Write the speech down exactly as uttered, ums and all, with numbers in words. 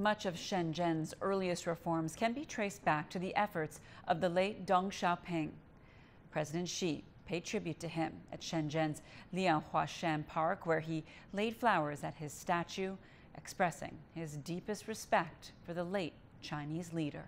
Much of Shenzhen's earliest reforms can be traced back to the efforts of the late Deng Xiaoping. President Xi paid tribute to him at Shenzhen's Lianhuashan Park, where he laid flowers at his statue, expressing his deepest respect for the late Chinese leader.